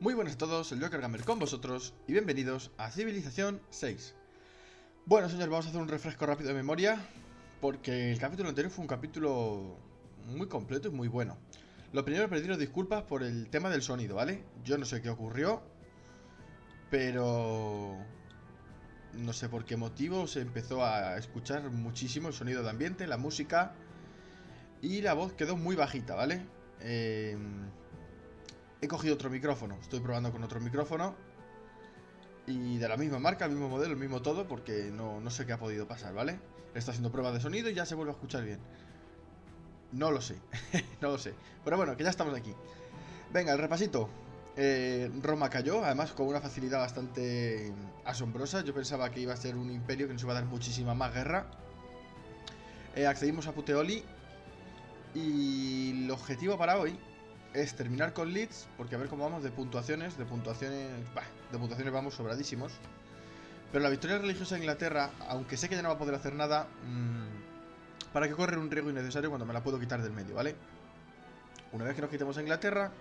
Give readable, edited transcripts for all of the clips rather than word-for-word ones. Muy buenas a todos, el Joker Gamer con vosotros y bienvenidos a Civilization 6. Bueno, señor, vamos a hacer un refresco rápido de memoria porque el capítulo anterior fue un capítulo muy completo y muy bueno. Lo primero, pediros disculpas por el tema del sonido, ¿vale? Yo no sé qué ocurrió, pero no sé por qué motivo se empezó a escuchar muchísimo el sonido de ambiente, la música y la voz quedó muy bajita, ¿vale? He cogido otro micrófono, estoy probando con otro micrófono y de la misma marca, el mismo modelo, el mismo todo, porque no sé qué ha podido pasar, ¿vale? Está haciendo pruebas de sonido y ya se vuelve a escuchar bien. No lo sé, no lo sé. Pero bueno, que ya estamos aquí. Venga, el repasito. Roma cayó, además con una facilidad bastante asombrosa. Yo pensaba que iba a ser un imperio que nos iba a dar muchísima más guerra. Accedimos a Puteoli y el objetivo para hoy es terminar con Leeds, porque a ver cómo vamos de puntuaciones. De puntuaciones vamos sobradísimos. Pero la victoria religiosa de Inglaterra, aunque sé que ya no va a poder hacer nada, ¿para qué correr un riesgo innecesario cuando me la puedo quitar del medio, ¿vale? Una vez que nos quitemos a Inglaterra,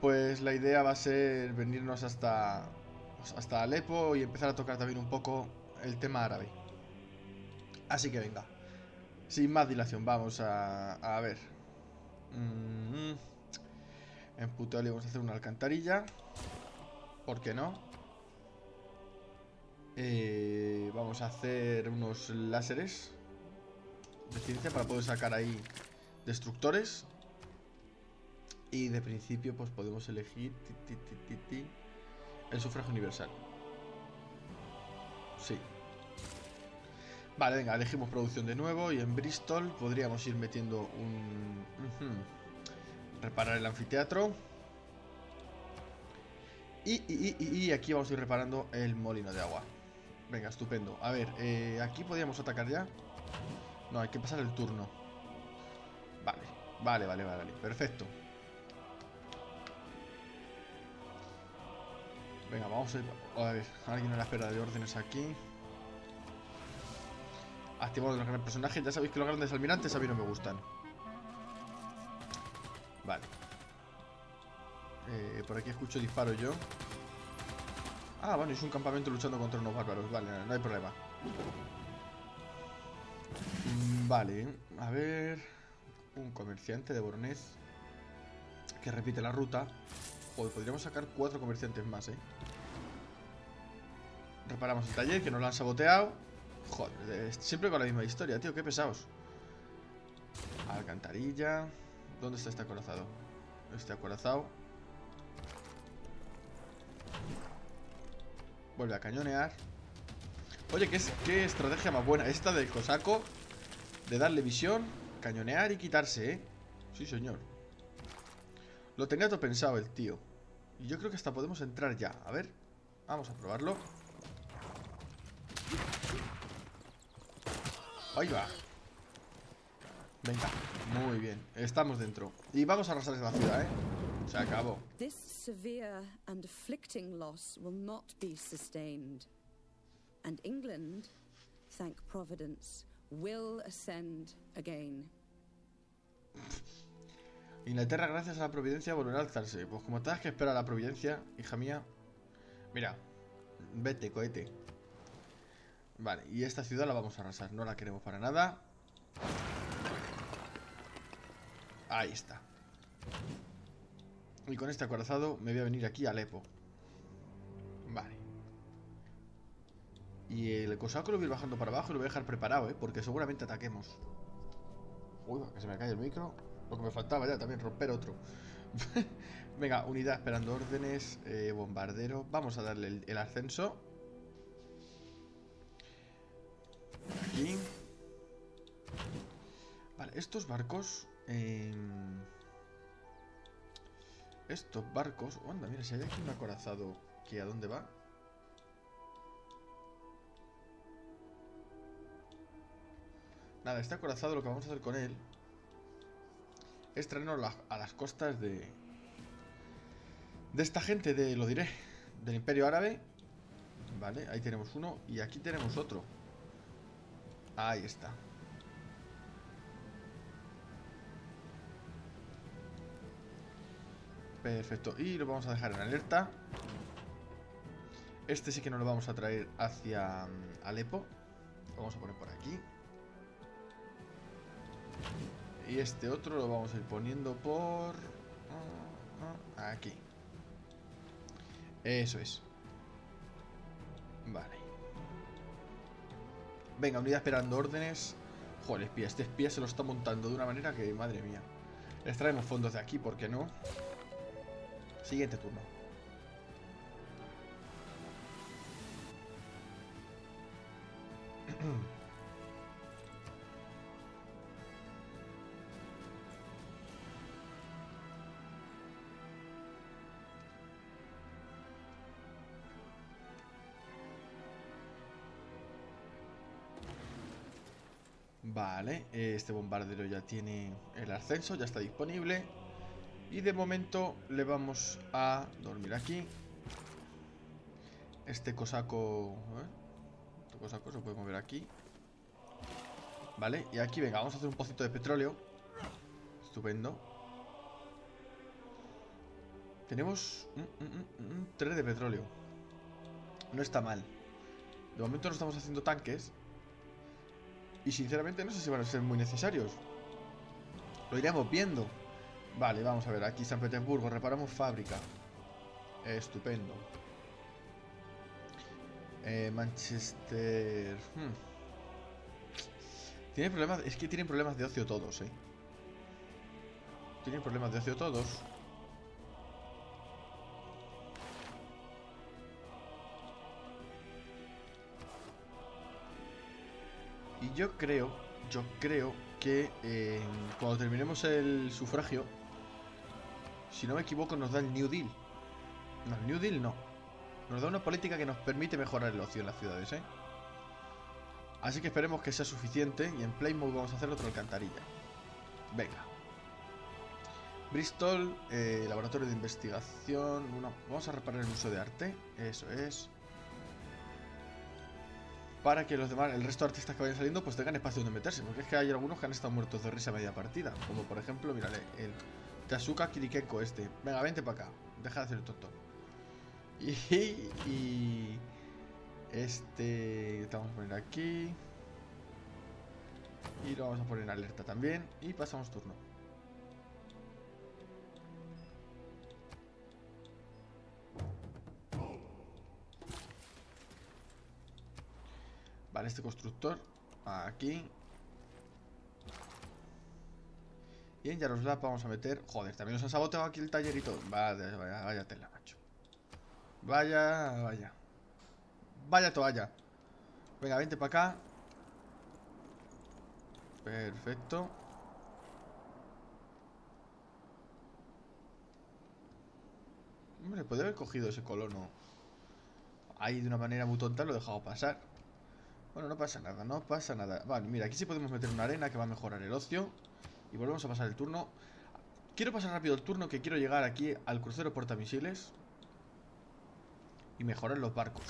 pues la idea va a ser venirnos hasta Alepo y empezar a tocar también un poco el tema árabe. Así que venga, sin más dilación, vamos a ver. En Puteoli vamos a hacer una alcantarilla. ¿Por qué no? Vamos a hacer unos láseres de ciencia para poder sacar ahí destructores. Y de principio pues podemos elegir el sufragio universal. Sí. Vale, venga, elegimos producción de nuevo y en Bristol podríamos ir metiendo un... reparar el anfiteatro. Y aquí vamos a ir reparando el molino de agua. Venga, estupendo. A ver, aquí podríamos atacar ya. No, hay que pasar el turno. Vale, perfecto. Venga, vamos a ir... A ver, alguien a la espera de órdenes aquí. Activamos los grandes personajes. Ya sabéis que los grandes almirantes a mí no me gustan. Vale. Por aquí escucho disparos yo. Ah, bueno, es un campamento luchando contra unos bárbaros. Vale, no hay problema. Vale, a ver... Un comerciante de Boronés que repite la ruta. Joder, podríamos sacar 4 comerciantes más, ¿eh? Reparamos el taller, que nos lo han saboteado. Joder, siempre con la misma historia, tío, qué pesados. Alcantarilla. ¿Dónde está este acorazado? Este acorazado vuelve a cañonear. Oye, ¿qué estrategia más buena esta del cosaco? De darle visión, cañonear y quitarse, ¿eh? Sí, señor. Lo tenía todo pensado el tío. Y yo creo que hasta podemos entrar ya. A ver, vamos a probarlo. Ahí va. Venga, muy bien. Estamos dentro. Y vamos a arrasar esta ciudad, ¿eh? Se acabó. This severe and afflicting loss will not be sustained. And England, thank Providence, will ascend again. Inglaterra, gracias a la providencia, volverá a alzarse. Pues como tengas que esperar a la providencia, hija mía. Mira, vete, cohete. Vale, y esta ciudad la vamos a arrasar. No la queremos para nada. Ahí está. Y con este acorazado me voy a venir aquí a Alepo. Vale. Y el cosaco lo voy a ir bajando para abajo y lo voy a dejar preparado, porque seguramente ataquemos. Uy, que se me cae el micro. Lo que me faltaba ya, también romper otro. Venga, unidad esperando órdenes. Bombardero. Vamos a darle el ascenso. Aquí. Vale, estos barcos. Estos barcos. Oh, anda, mira, si hay aquí un acorazado. ¿A dónde va? Nada, este acorazado lo que vamos a hacer con él es traernos a las costas de esta gente, lo diré, del Imperio Árabe. Vale, ahí tenemos uno y aquí tenemos otro. Ahí está. Perfecto, y lo vamos a dejar en alerta. Este sí que no lo vamos a traer hacia Alepo. Lo vamos a poner por aquí. Y este otro lo vamos a ir poniendo por... aquí. Eso es. Vale. Venga, unidad esperando órdenes. Joder, espía. Este espía se lo está montando de una manera que, madre mía. Extraemos fondos de aquí, ¿por qué no? Siguiente turno. Vale, este bombardero ya tiene el ascenso, ya está disponible. Y de momento le vamos a dormir aquí. Este cosaco... Este cosaco se puede mover aquí. Vale, y aquí, venga, vamos a hacer un pocito de petróleo. Estupendo. Tenemos 3 de petróleo. No está mal. De momento no estamos haciendo tanques. Y sinceramente no sé si van a ser muy necesarios. Lo iremos viendo. Vale, vamos a ver, aquí San Petersburgo. Reparamos fábrica. Estupendo. Manchester. Tienen problemas. Es que tienen problemas de ocio todos, Tienen problemas de ocio todos. Y yo creo que cuando terminemos el sufragio, si no me equivoco, nos da el New Deal. No, el New Deal no. Nos da una política que nos permite mejorar el ocio en las ciudades, Así que esperemos que sea suficiente. Y en Playmode vamos a hacer otra alcantarilla. Venga. Bristol, laboratorio de investigación. Vamos a reparar el museo de arte. Eso es. Para que los demás, el resto de artistas que vayan saliendo, pues tengan espacio donde meterse. Porque es que hay algunos que han estado muertos de risa media partida. Como por ejemplo, mírale, el Tazuka Kirikenko este. Venga, vente para acá. Deja de hacer el tonto. Y este... Te vamos a poner aquí. Y lo vamos a poner en alerta también. Y pasamos turno. Vale, este constructor aquí. Y en Yaroslav vamos a meter... Joder, también nos han saboteado aquí el taller y todo. Vaya, vaya, vaya tela, macho. Vaya, vaya. Vaya toalla. Venga, vente para acá. Perfecto. Hombre, podría haber cogido ese colono ahí de una manera muy tonta, lo he dejado pasar. Bueno, no pasa nada, no pasa nada. Vale, mira, aquí sí podemos meter una arena que va a mejorar el ocio. Y volvemos a pasar el turno. Quiero pasar rápido el turno, que quiero llegar aquí al crucero portamisiles y mejorar los barcos.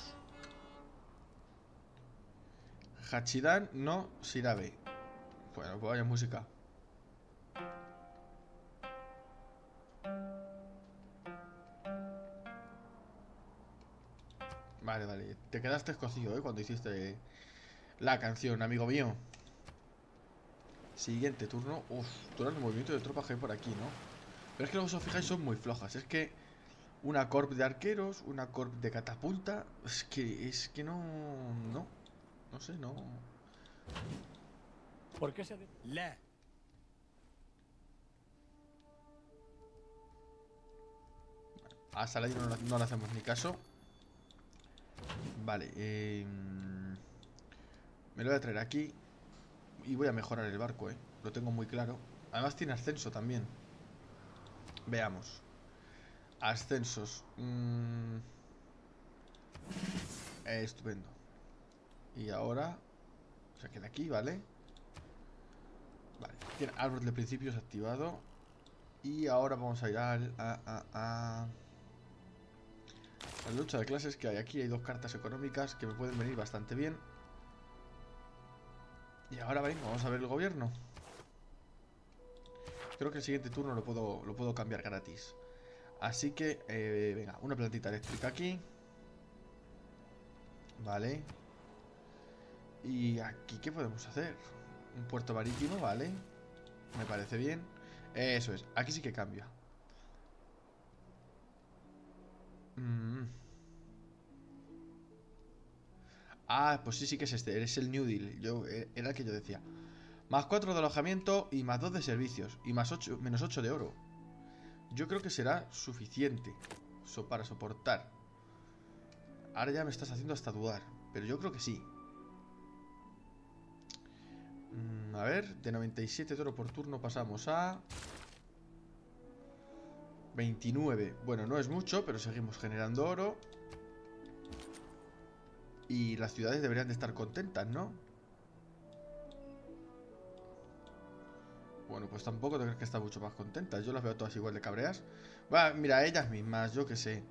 Hachidan no Shirabe. Bueno, pues vaya música. Vale, vale. Te quedaste escocido, cuando hiciste la canción, amigo mío. Siguiente turno. Uf, duran el movimiento de tropas que hay por aquí, ¿no? Pero es que luego, si os fijáis, son muy flojas. Es que una corp de arqueros, una corp de catapulta. Es que no... No sé, no. ¿Por qué se hace? A Saladino no le hacemos ni caso. Vale, me lo voy a traer aquí. Y voy a mejorar el barco, lo tengo muy claro. Además tiene ascenso también. Veamos. Ascensos. Estupendo. Y ahora se queda aquí, ¿vale? Vale, tiene árbol de principios activado. Y ahora vamos a ir a la lucha de clases que hay aquí. Hay 2 cartas económicas que me pueden venir bastante bien. Y ahora vamos a ver el gobierno. Creo que el siguiente turno lo puedo cambiar gratis. Así que, venga, una plantita eléctrica aquí. Vale. Y aquí, ¿qué podemos hacer? Un puerto marítimo, vale. Me parece bien. Eso es, aquí sí que cambia. Ah, pues sí, sí que es este. Es el New Deal. Era el que yo decía. Más 4 de alojamiento y más 2 de servicios. Y más 8, menos 8 de oro. Yo creo que será suficiente para soportar. Ahora ya me estás haciendo hasta dudar, pero yo creo que sí. A ver, de 97 de oro por turno pasamos a 29. Bueno, no es mucho, pero seguimos generando oro. Y las ciudades deberían de estar contentas, ¿no? Bueno, pues tampoco te crees que están mucho más contentas. Yo las veo todas igual de cabreas. Va, mira, ellas mismas, yo qué sé.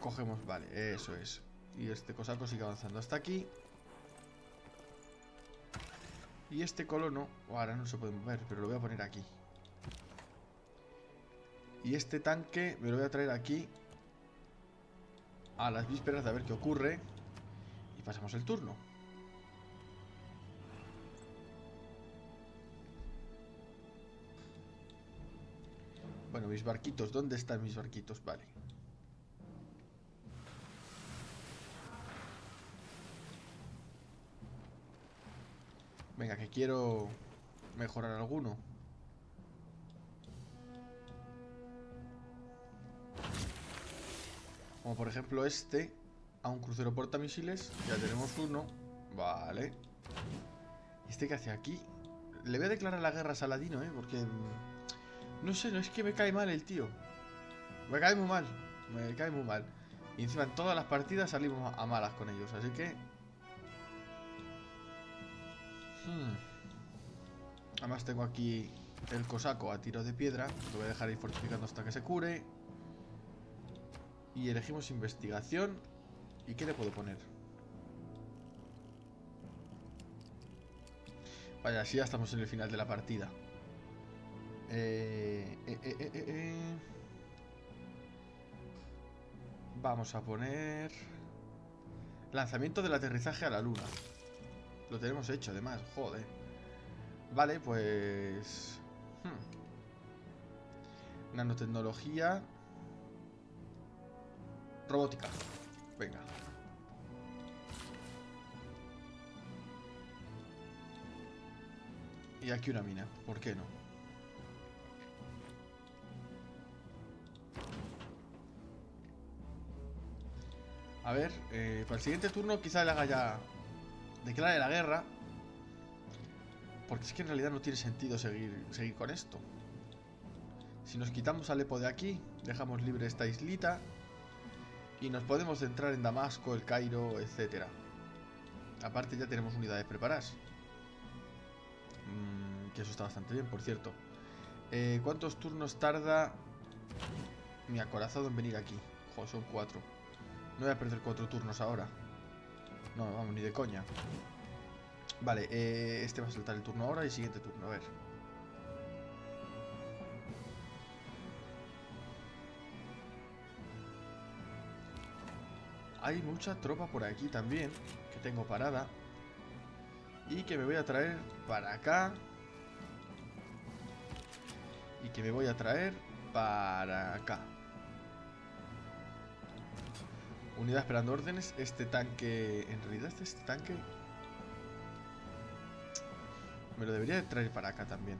Cogemos, vale, eso es. Y este cosaco sigue avanzando hasta aquí. Y este colono, ahora no se puede mover, pero lo voy a poner aquí. Y este tanque me lo voy a traer aquí a las vísperas de a ver qué ocurre. Y pasamos el turno. Bueno, mis barquitos, ¿dónde están mis barquitos? Vale. Venga, que quiero mejorar alguno. Como por ejemplo este. A un crucero portamisiles. Ya tenemos uno. Vale. ¿Y este qué hace aquí? Le voy a declarar la guerra a Saladino, porque... no sé, no es que me cae mal el tío. Me cae muy mal. Me cae muy mal. Y encima en todas las partidas salimos a malas con ellos. Así que... Además tengo aquí el cosaco a tiros de piedra. Lo voy a dejar ahí fortificando hasta que se cure. Y elegimos investigación. ¿Y qué le puedo poner? Vaya, sí, ya estamos en el final de la partida. Vamos a poner lanzamiento del aterrizaje a la luna. Lo tenemos hecho, además, joder. Vale, pues... nanotecnología. Robótica. Venga. Y aquí una mina, ¿por qué no? A ver, para el siguiente turno quizá le haga ya... declare la guerra. Porque es que en realidad no tiene sentido seguir con esto. Si nos quitamos Alepo de aquí, dejamos libre esta islita y nos podemos centrar en Damasco, El Cairo, etcétera. Aparte ya tenemos unidades preparadas, que eso está bastante bien, por cierto. ¿Cuántos turnos tarda mi acorazado en venir aquí? Joder, son 4. No voy a perder 4 turnos ahora. No, vamos, ni de coña. Vale, este va a saltar el turno ahora y siguiente turno, a ver. Hay mucha tropa por aquí también, que tengo parada. Y que me voy a traer para acá. Y que me voy a traer para acá. Unidad esperando órdenes. Este tanque... en realidad este tanque... me lo debería de traer para acá también.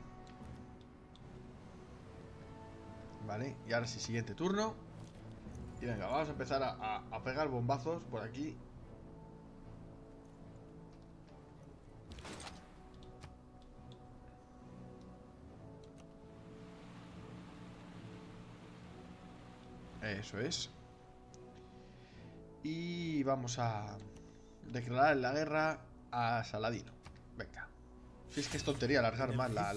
Vale, y ahora sí, siguiente turno. Y venga, vamos a empezar a pegar bombazos por aquí. Eso es. Y vamos a declarar la guerra a Saladino. Venga. Si es que es tontería alargar más la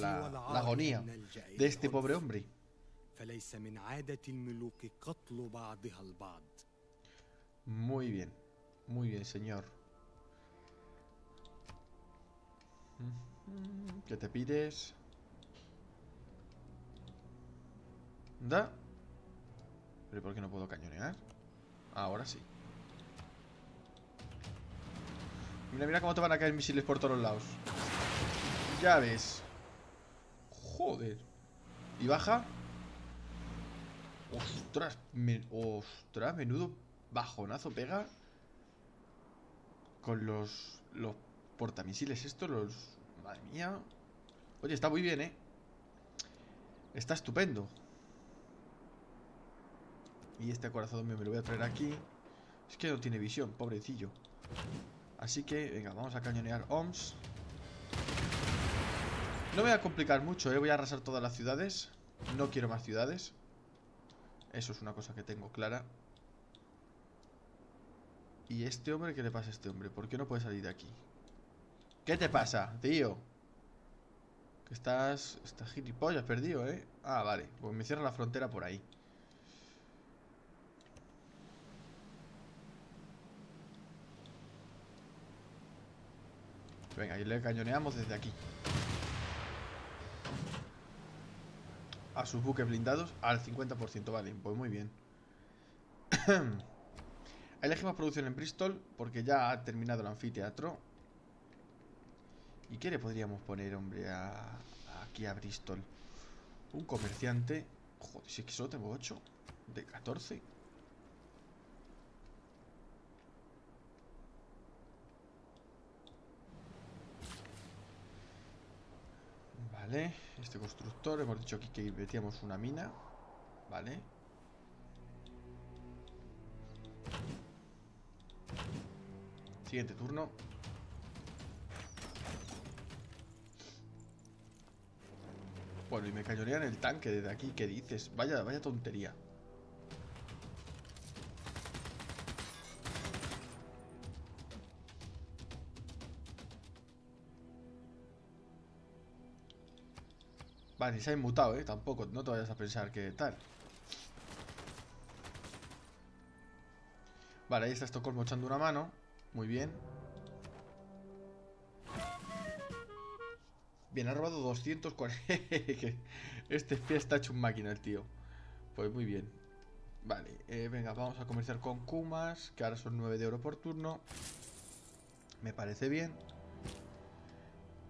agonía de este pobre hombre. Muy bien, señor. ¿Qué te pides? Da. ¿Pero por qué no puedo cañonear? Ahora sí. Mira, mira cómo te van a caer misiles por todos lados. Ya ves. Joder. ¿Y baja? Ostras, ostras, menudo bajonazo pega. Con los portamisiles estos, madre mía. Oye, está muy bien, ¿eh? Está estupendo. Y este acorazado me lo voy a traer aquí. Es que no tiene visión, pobrecillo. Así que, venga, vamos a cañonear OMS. No me voy a complicar mucho, ¿eh? Voy a arrasar todas las ciudades. No quiero más ciudades. Eso es una cosa que tengo clara. ¿Y este hombre? ¿Qué le pasa a este hombre? ¿Por qué no puede salir de aquí? ¿Qué te pasa, tío? Que estás gilipollas perdido, ¿eh? Ah, vale, pues me cierra la frontera por ahí. Venga, y le cañoneamos desde aquí. A sus buques blindados al 50%, vale, pues muy bien. Elegimos producción en Bristol porque ya ha terminado el anfiteatro. ¿Y qué le podríamos poner, hombre, aquí a Bristol? Un comerciante. Joder, si es que solo tengo 8 de 14. Vale, este constructor, hemos dicho aquí que metíamos una mina. Vale. Siguiente turno. Bueno, y me cañonean el tanque desde aquí, ¿qué dices? Vaya, vaya tontería. Vale, se ha inmutado, ¿eh? Tampoco, no te vayas a pensar que tal. Vale, ahí está Estocolmo echando una mano. Muy bien. Bien, ha robado 240. Este espía está hecho un máquina, el tío. Pues muy bien. Vale, venga, vamos a comerciar con Kumas, que ahora son 9 de oro por turno. Me parece bien.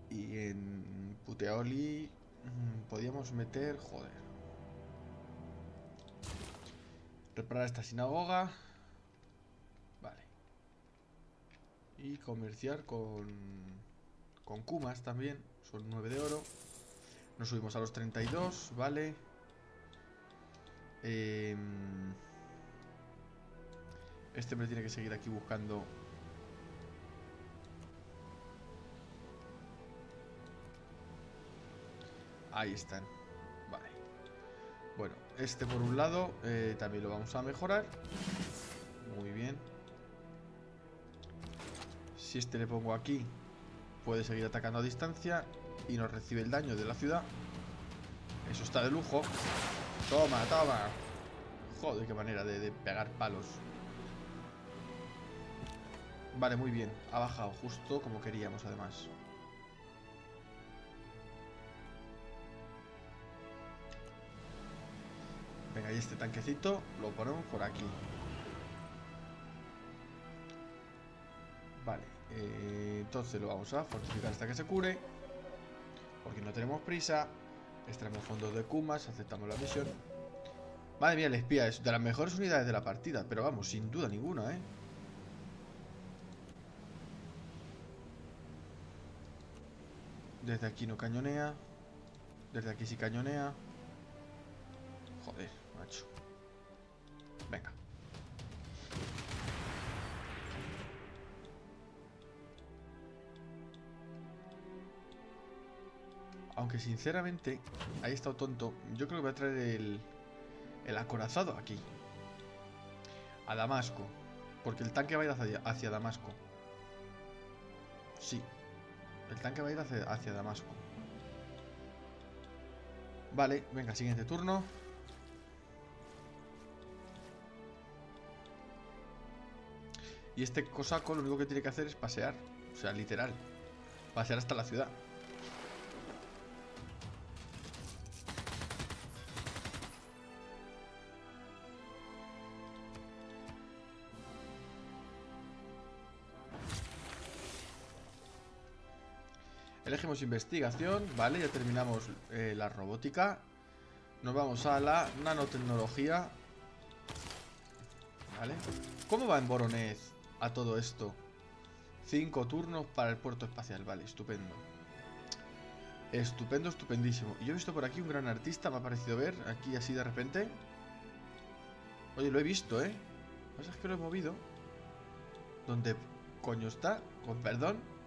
Y en Puteoli podíamos meter... Joder. Reparar esta sinagoga. Vale. Y comerciar con Kumas también. Son 9 de oro. Nos subimos a los 32. Vale. Este hombre tiene que seguir aquí buscando. Ahí están. Vale. Bueno, este por un lado también lo vamos a mejorar. Muy bien. Si este le pongo aquí, puede seguir atacando a distancia y nos recibe el daño de la ciudad. Eso está de lujo. Toma, toma. Joder, qué manera de pegar palos. Vale, muy bien. Ha bajado justo como queríamos, además. Venga, y este tanquecito lo ponemos por aquí. Vale, entonces lo vamos a fortificar hasta que se cure. Porque no tenemos prisa. Extraemos fondos de Kumas, aceptamos la misión. Madre mía, el espía es de las mejores unidades de la partida. Pero vamos, sin duda ninguna, ¿eh? Desde aquí no cañonea. Desde aquí sí cañonea. Joder, macho. Venga. Aunque sinceramente, ahí he estado tonto. Yo creo que voy a traer el acorazado aquí. A Damasco. Porque el tanque va a ir hacia Damasco. Sí. El tanque va a ir hacia Damasco. Vale, venga, siguiente turno. Y este cosaco lo único que tiene que hacer es pasear. O sea, literal. Pasear hasta la ciudad. Elegimos investigación, vale, ya terminamos la robótica. Nos vamos a la nanotecnología. Vale. ¿Cómo va en Boronés a todo esto? 5 turnos para el puerto espacial, vale, estupendo. Estupendo, estupendísimo. Y yo he visto por aquí un gran artista, me ha parecido ver, aquí así de repente. Oye, lo he visto, ¿eh? Lo que pasa es que lo he movido. ¿Dónde coño está? Con perdón.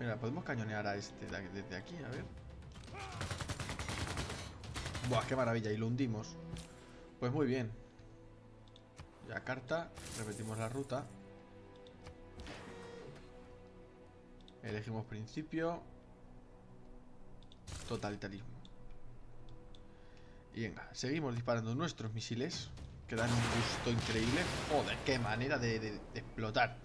Mira, podemos cañonear a este desde aquí, a ver. Buah, qué maravilla, y lo hundimos. Pues muy bien. Ya carta, repetimos la ruta. Elegimos principio. Totalitarismo. Y venga, seguimos disparando nuestros misiles, que dan un gusto increíble. Joder, qué manera de explotar.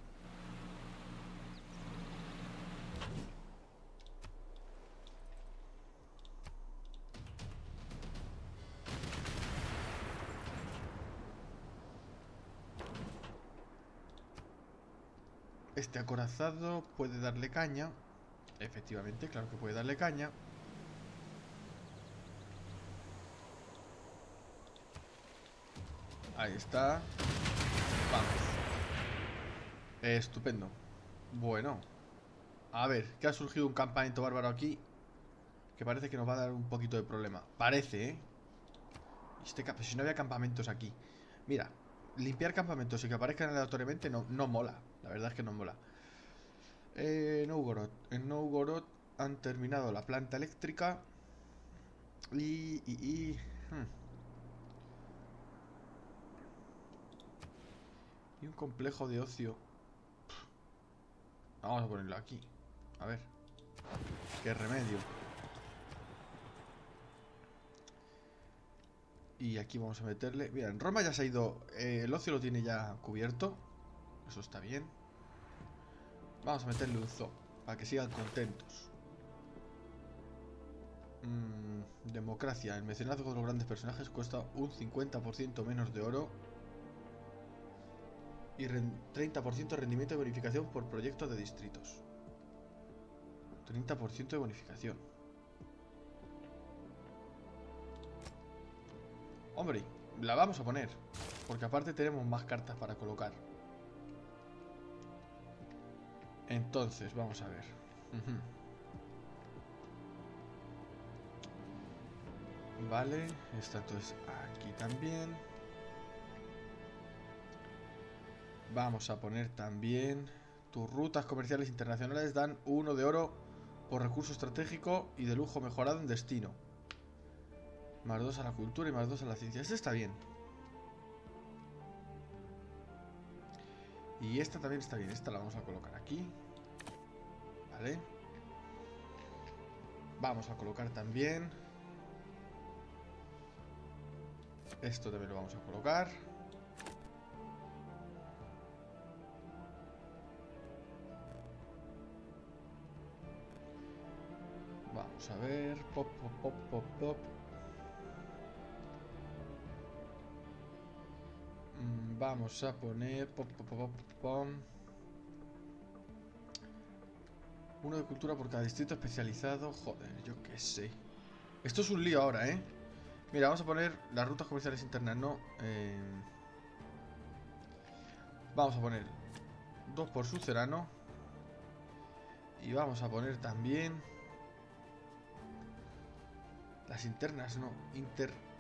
Este acorazado puede darle caña. Efectivamente, claro que puede darle caña. Ahí está. Vamos. Estupendo. Bueno, a ver, que ha surgido un campamento bárbaro aquí, que parece que nos va a dar un poquito de problema. Parece, ¿eh? Si no había campamentos aquí. Mira, limpiar campamentos y que aparezcan aleatoriamente no mola. La verdad es que no mola. En Novgorod han terminado la planta eléctrica. Y un complejo de ocio. Vamos a ponerlo aquí. A ver. Qué remedio. Y aquí vamos a meterle... Mira, en Roma ya se ha ido... el ocio lo tiene ya cubierto. Eso está bien. Vamos a meterle un zoo, para que sigan contentos. Democracia. El mecenazgo de los grandes personajes cuesta un 50% menos de oro. Y 30% de rendimiento de bonificación por proyectos de distritos. 30% de bonificación. Hombre, la vamos a poner, porque aparte tenemos más cartas para colocar. Entonces, vamos a ver. Vale, esta entonces aquí también. Vamos a poner también... Tus rutas comerciales internacionales dan 1 de oro por recurso estratégico y de lujo mejorado en destino. Más 2 a la cultura y más 2 a la ciencia. Este está bien. Y esta también está bien. Esta la vamos a colocar aquí. Vale. Vamos a colocar también. Esto también lo vamos a colocar. Vamos a ver. Pop. Vamos a poner... Uno de cultura por cada distrito especializado. Joder, yo qué sé. Esto es un lío ahora, ¿eh? Mira, vamos a poner las rutas comerciales internas. No. Vamos a poner 2 por sucerano. Y vamos a poner también... Las internas, no.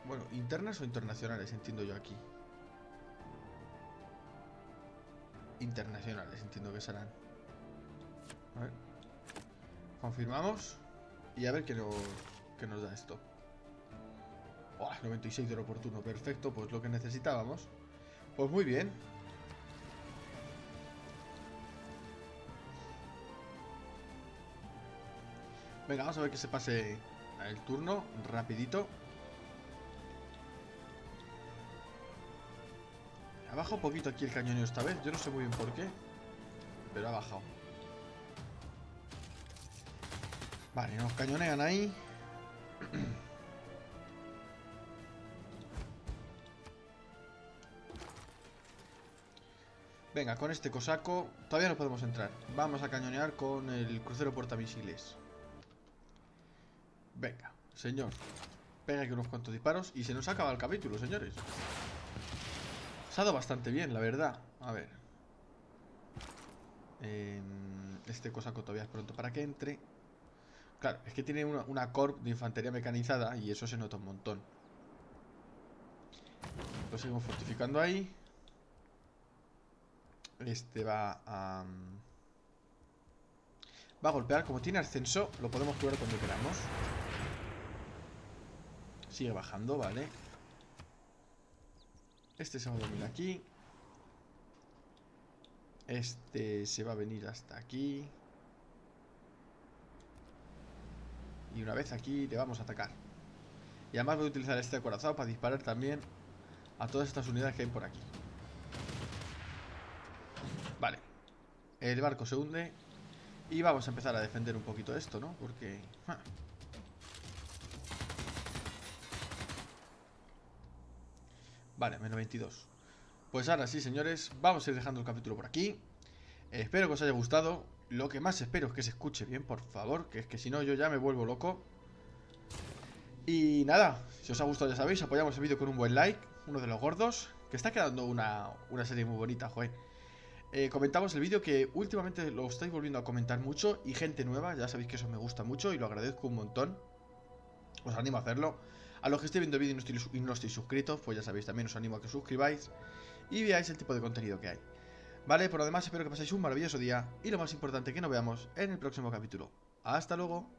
Bueno, internas o internacionales, entiendo yo aquí. Internacionales, entiendo que serán. A ver. Confirmamos. Y a ver qué nos da esto. Oh, 96 de oro oportuno. Perfecto, pues lo que necesitábamos. Pues muy bien. Venga, vamos a ver que se pase el turno rapidito. Ha bajado un poquito aquí el cañoneo esta vez. Yo no sé muy bien por qué, pero ha bajado. Vale, nos cañonean ahí. Venga, con este cosaco todavía no podemos entrar. Vamos a cañonear con el crucero portamisiles. Venga, señor. Pega aquí unos cuantos disparos y se nos acaba el capítulo, señores. Se ha dado bastante bien, la verdad. A ver. Este cosaco todavía es pronto para que entre. Claro, es que tiene una corp de infantería mecanizada y eso se nota un montón. Lo seguimos fortificando ahí. Este va a... va a golpear. Como tiene ascenso, lo podemos curar cuando queramos. Sigue bajando, vale. Este se va a venir aquí. Este se va a venir hasta aquí. Y una vez aquí le vamos a atacar. Y además voy a utilizar este acorazado para disparar también a todas estas unidades que hay por aquí. Vale. El barco se hunde. Y vamos a empezar a defender un poquito esto, ¿no? Porque... ja. Vale, menos 22. Pues ahora sí, señores, vamos a ir dejando el capítulo por aquí. Espero que os haya gustado. Lo que más espero es que se escuche bien, por favor, que es que si no yo ya me vuelvo loco. Y nada, si os ha gustado ya sabéis, apoyamos el vídeo con un buen like, uno de los gordos, que está quedando una serie muy bonita, joder. Comentamos el vídeo, que últimamente lo estáis volviendo a comentar mucho, y gente nueva, ya sabéis que eso me gusta mucho y lo agradezco un montón. Os animo a hacerlo. A los que estéis viendo el vídeo y no estéis suscritos, pues ya sabéis, también os animo a que os suscribáis y veáis el tipo de contenido que hay. Vale, por lo demás espero que paséis un maravilloso día y lo más importante, que nos veamos en el próximo capítulo. ¡Hasta luego!